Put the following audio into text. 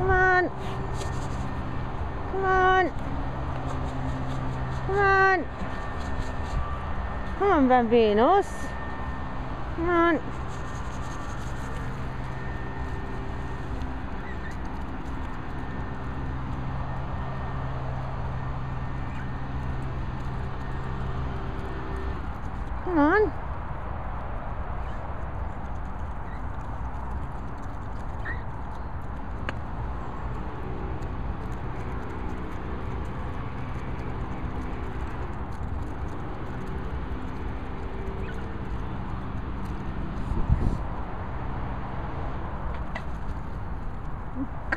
on. Come on. Come on. Come on. Come on, bambinos. Come on. Come on.